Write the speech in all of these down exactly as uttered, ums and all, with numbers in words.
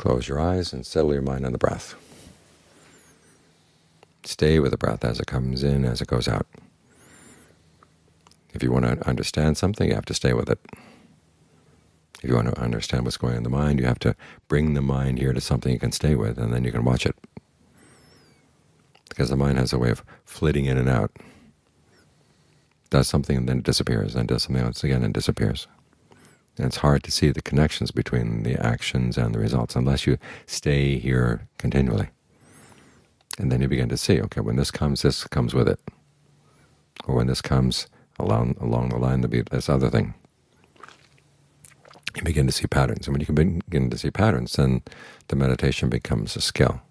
Close your eyes and settle your mind on the breath. Stay with the breath as it comes in, as it goes out. If you want to understand something, you have to stay with it. If you want to understand what's going on in the mind, you have to bring the mind here to something you can stay with, and then you can watch it. Because the mind has a way of flitting in and out. Does something and then it disappears, and does something else again and disappears. And it's hard to see the connections between the actions and the results unless you stay here continually. And then you begin to see, okay, when this comes, this comes with it. Or when this comes along, along the line, there'll be this other thing. You begin to see patterns. And when you can begin to see patterns, then the meditation becomes a skill.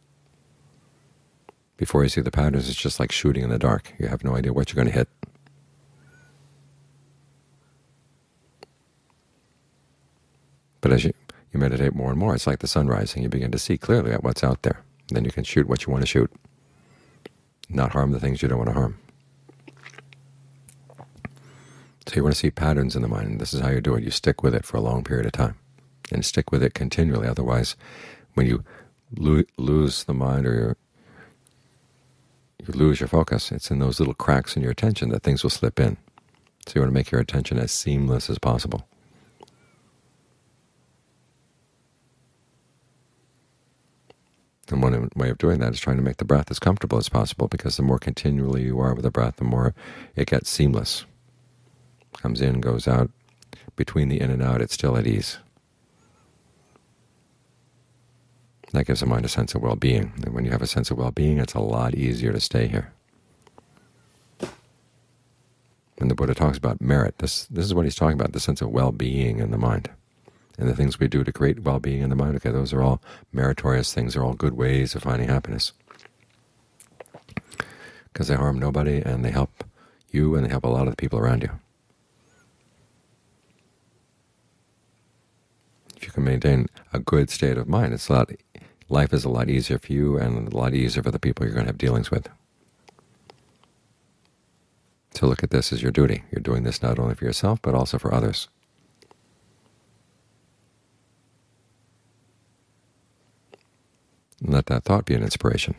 Before you see the patterns, it's just like shooting in the dark. You have no idea what you're going to hit. But as you, you meditate more and more, it's like the sun rising. You begin to see clearly what's out there. Then you can shoot what you want to shoot, not harm the things you don't want to harm. So you want to see patterns in the mind, and this is how you do it. You stick with it for a long period of time, and stick with it continually. Otherwise, when you lo lose the mind or your, you lose your focus, it's in those little cracks in your attention that things will slip in. So you want to make your attention as seamless as possible. And one way of doing that is trying to make the breath as comfortable as possible, because the more continually you are with the breath, the more it gets seamless. Comes in, goes out. Between the in and out, it's still at ease. That gives the mind a sense of well-being. And when you have a sense of well-being, it's a lot easier to stay here. When the Buddha talks about merit, this, this is what he's talking about, the sense of well-being in the mind. And the things we do to create well-being in the mind, okay, those are all meritorious things, they're all good ways of finding happiness. Because they harm nobody, and they help you, and they help a lot of the people around you. If you can maintain a good state of mind, it's a lot, life is a lot easier for you, and a lot easier for the people you're going to have dealings with. So look at this as your duty. You're doing this not only for yourself, but also for others. And let that thought be an inspiration.